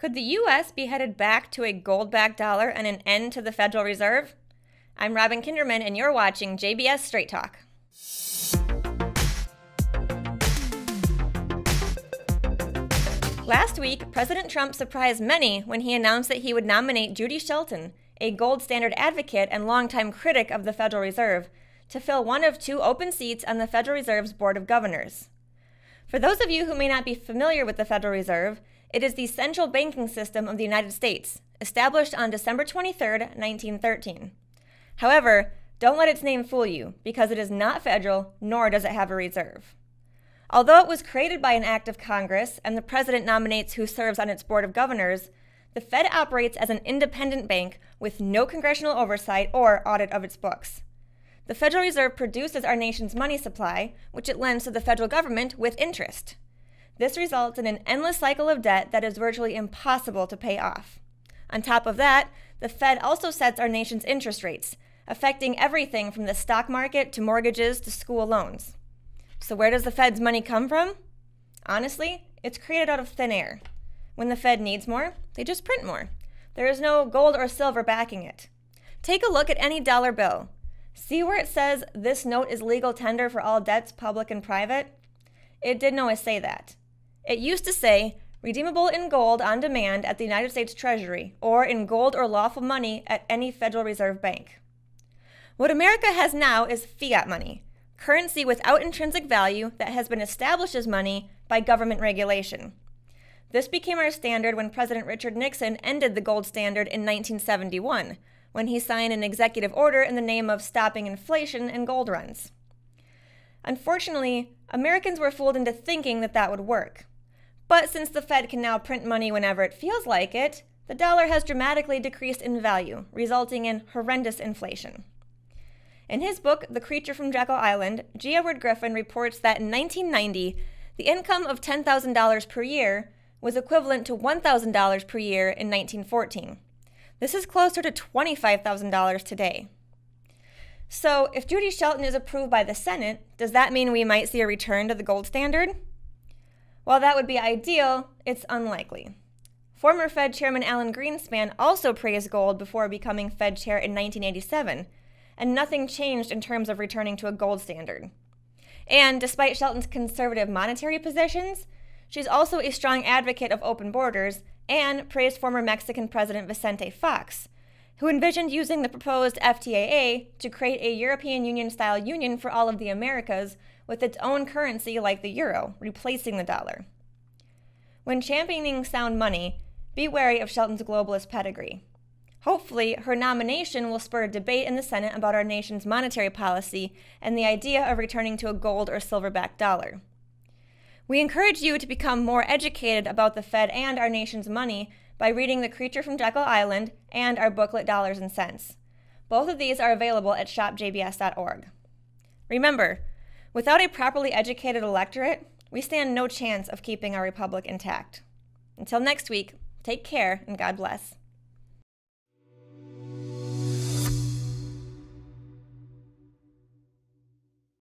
Could the U.S. be headed back to a gold-backed dollar and an end to the Federal Reserve? I'm Robin Kinderman, and you're watching JBS Straight Talk. Last week, President Trump surprised many when he announced that he would nominate Judy Shelton, a gold standard advocate and longtime critic of the Federal Reserve, to fill one of two open seats on the Federal Reserve's Board of Governors. For those of you who may not be familiar with the Federal Reserve, it is the central banking system of the United States, established on December 23, 1913. However, don't let its name fool you, because it is not federal, nor does it have a reserve. Although it was created by an act of Congress and the president nominates who serves on its Board of Governors, the Fed operates as an independent bank with no congressional oversight or audit of its books. The Federal Reserve produces our nation's money supply, which it lends to the federal government with interest. This results in an endless cycle of debt that is virtually impossible to pay off. On top of that, the Fed also sets our nation's interest rates, affecting everything from the stock market to mortgages to school loans. So where does the Fed's money come from? Honestly, it's created out of thin air. When the Fed needs more, they just print more. There is no gold or silver backing it. Take a look at any dollar bill. See where it says, "This note is legal tender for all debts, public and private"? It didn't always say that. It used to say, redeemable in gold on demand at the United States Treasury, or in gold or lawful money at any Federal Reserve bank. What America has now is fiat money, currency without intrinsic value that has been established as money by government regulation. This became our standard when President Richard Nixon ended the gold standard in 1971, when he signed an executive order in the name of stopping inflation and gold runs. Unfortunately, Americans were fooled into thinking that that would work. But since the Fed can now print money whenever it feels like it, the dollar has dramatically decreased in value, resulting in horrendous inflation. In his book, The Creature from Jekyll Island, G. Edward Griffin reports that in 1990, the income of $10,000 per year was equivalent to $1,000 per year in 1914. This is closer to $25,000 today. So if Judy Shelton is approved by the Senate, does that mean we might see a return to the gold standard? While that would be ideal, it's unlikely. Former Fed Chairman Alan Greenspan also praised gold before becoming Fed Chair in 1987, and nothing changed in terms of returning to a gold standard. And despite Shelton's conservative monetary positions, she's also a strong advocate of open borders and praised former Mexican President Vicente Fox, who envisioned using the proposed FTAA to create a European Union-style union for all of the Americas with its own currency like the euro, replacing the dollar. When championing sound money, be wary of Shelton's globalist pedigree. Hopefully, her nomination will spur a debate in the Senate about our nation's monetary policy and the idea of returning to a gold or silver-backed dollar. We encourage you to become more educated about the Fed and our nation's money by reading The Creature from Jekyll Island and our booklet Dollars and Cents. Both of these are available at shopjbs.org. Remember, without a properly educated electorate, we stand no chance of keeping our republic intact. Until next week, take care and God bless.